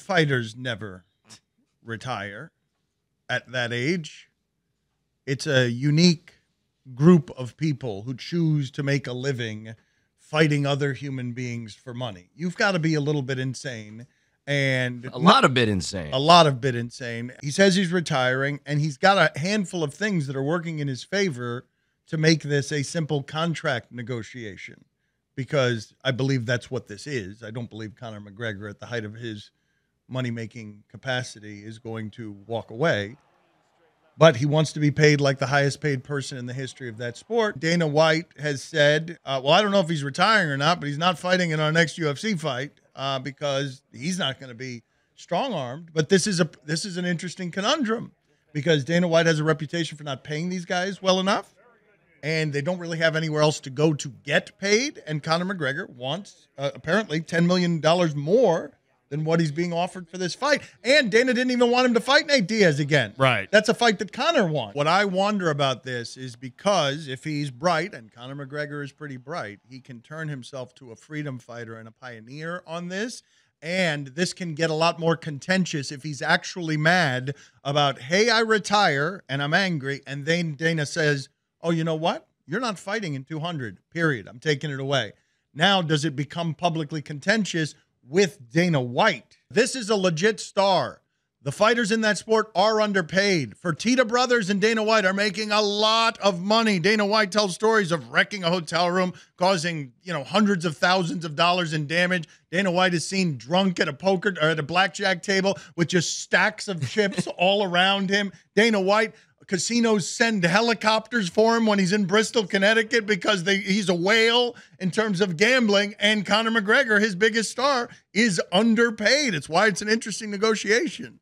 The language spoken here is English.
fighters never retire at that age. It's a unique group of people who choose to make a living fighting other human beings for money. You've got to be a little bit insane. And a lot of bit insane. He says he's retiring, and he's got a handful of things that are working in his favor to make this a simple contract negotiation, because I believe that's what this is. I don't believe Conor McGregor, at the height of his money-making capacity, is going to walk away. But he wants to be paid like the highest paid person in the history of that sport. Dana White has said, well, I don't know if he's retiring or not, but he's not fighting in our next UFC fight because he's not going to be strong-armed. But this is an interesting conundrum, because Dana White has a reputation for not paying these guys well enough, and they don't really have anywhere else to go to get paid. And Conor McGregor wants, apparently, $10 million more than what he's being offered for this fight. And Dana didn't even want him to fight Nate Diaz again. Right. That's a fight that Conor won. What I wonder about this is, because if he's bright, and Conor McGregor is pretty bright, he can turn himself to a freedom fighter and a pioneer on this. And this can get a lot more contentious if he's actually mad about, hey, I retire and I'm angry. And then Dana says, oh, you know what? You're not fighting in 200, period. I'm taking it away. Now, does it become publicly contentious with Dana White? This is a legit star. The fighters in that sport are underpaid. Fertitta Brothers and Dana White are making a lot of money. Dana White tells stories of wrecking a hotel room, causing, you know, hundreds of thousands of dollars in damage. Dana White is seen drunk at a poker or at a blackjack table with just stacks of chips all around him. Dana White, casinos send helicopters for him when he's in Bristol, Connecticut, because he's a whale in terms of gambling. And Conor McGregor, his biggest star, is underpaid. It's why it's an interesting negotiation.